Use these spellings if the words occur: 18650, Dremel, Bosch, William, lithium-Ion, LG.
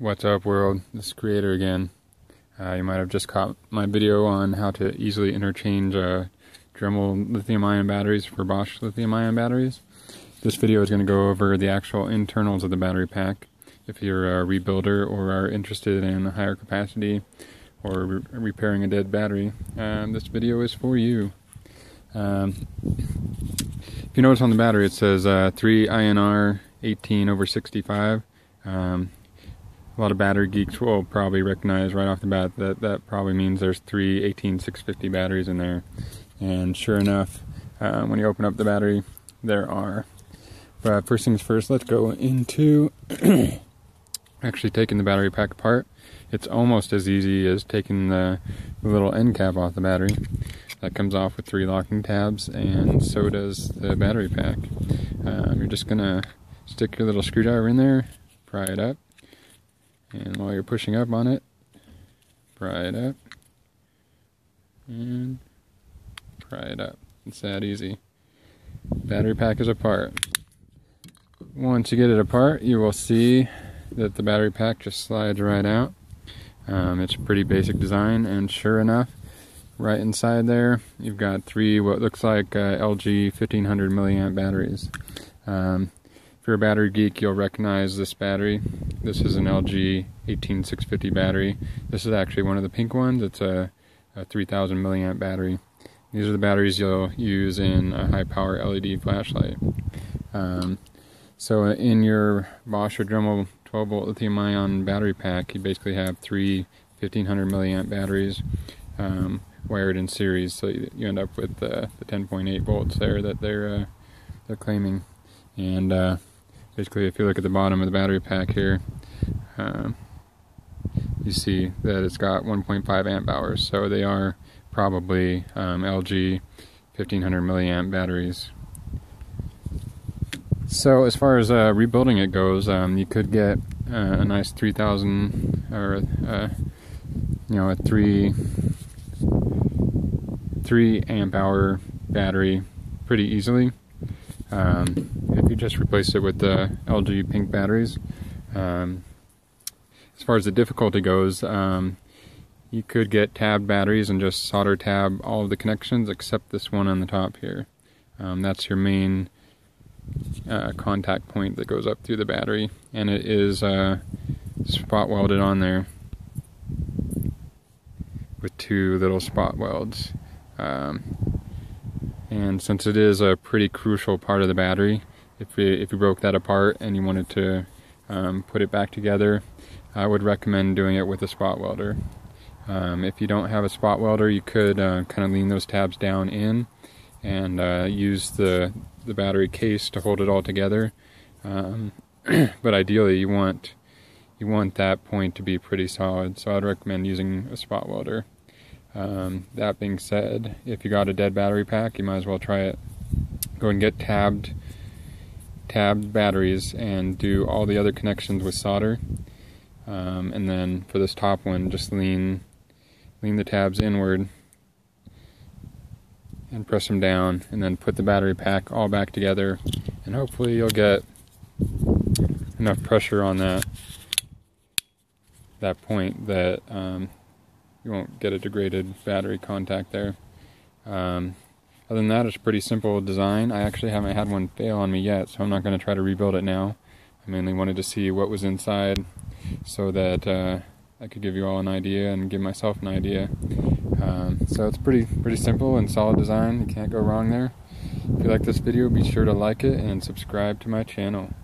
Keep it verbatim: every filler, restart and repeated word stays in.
What's up, world? This is Creator again. Uh, you might have just caught my video on how to easily interchange uh, Dremel lithium-ion batteries for Bosch lithium-ion batteries. This video is going to go over the actual internals of the battery pack. If you're a rebuilder or are interested in a higher capacity or re repairing a dead battery, um, this video is for you. Um, if you notice on the battery, it says uh, three I N R eighteen over sixty-five. Um, A lot of battery geeks will probably recognize right off the bat that that probably means there's three eighteen six fifty batteries in there. And sure enough, um, when you open up the battery, there are. But first things first, let's go into actually taking the battery pack apart. It's almost as easy as taking the little end cap off the battery. That comes off with three locking tabs, and so does the battery pack. Um, you're just going to stick your little screwdriver in there, pry it up. And while you're pushing up on it, pry it up, and pry it up. It's that easy. Battery pack is apart. Once you get it apart, you will see that the battery pack just slides right out. Um, it's a pretty basic design, and sure enough, right inside there, you've got three what looks like uh, L G fifteen hundred milliamp batteries. Um, If you're a battery geek, you'll recognize this battery. This is an L G eighteen six fifty battery. This is actually one of the pink ones. It's a, a three thousand milliamp battery. These are the batteries you'll use in a high power L E D flashlight. Um, so in your Bosch or Dremel twelve volt lithium ion battery pack, you basically have three fifteen hundred milliamp batteries um, wired in series. So you, you end up with uh, the ten point eight volts there that they're, uh, they're claiming. And uh, basically, if you look at the bottom of the battery pack here, um, you see that it's got one point five amp hours, so they are probably um, L G fifteen hundred milliamp batteries. So as far as uh, rebuilding it goes, um, you could get uh, a nice three thousand or uh, you know a three three amp hour battery pretty easily. Um, if you just replace it with the L G pink batteries. Um, as far as the difficulty goes, um, you could get tabbed batteries and just solder tab all of the connections except this one on the top here. Um, that's your main uh, contact point that goes up through the battery, and it is uh, spot welded on there with two little spot welds. Um, And since it is a pretty crucial part of the battery, if you, if you broke that apart and you wanted to um, put it back together, I would recommend doing it with a spot welder. Um, if you don't have a spot welder, you could uh, kind of lean those tabs down in and uh, use the, the battery case to hold it all together. Um, but ideally, you want, you want that point to be pretty solid, so I'd recommend using a spot welder. Um, that being said, if you got a dead battery pack, you might as well try it. Go and get tabbed, tabbed batteries and do all the other connections with solder. Um, and then for this top one, just lean, lean the tabs inward and press them down, and then put the battery pack all back together. And hopefully you'll get enough pressure on that, that point that, um, you won't get a degraded battery contact there. Um, other than that, it's a pretty simple design. I actually haven't had one fail on me yet, so I'm not going to try to rebuild it now. I mainly wanted to see what was inside so that uh, I could give you all an idea and give myself an idea. Um, so it's pretty pretty simple and solid design. You can't go wrong there. If you like this video, be sure to like it and subscribe to my channel.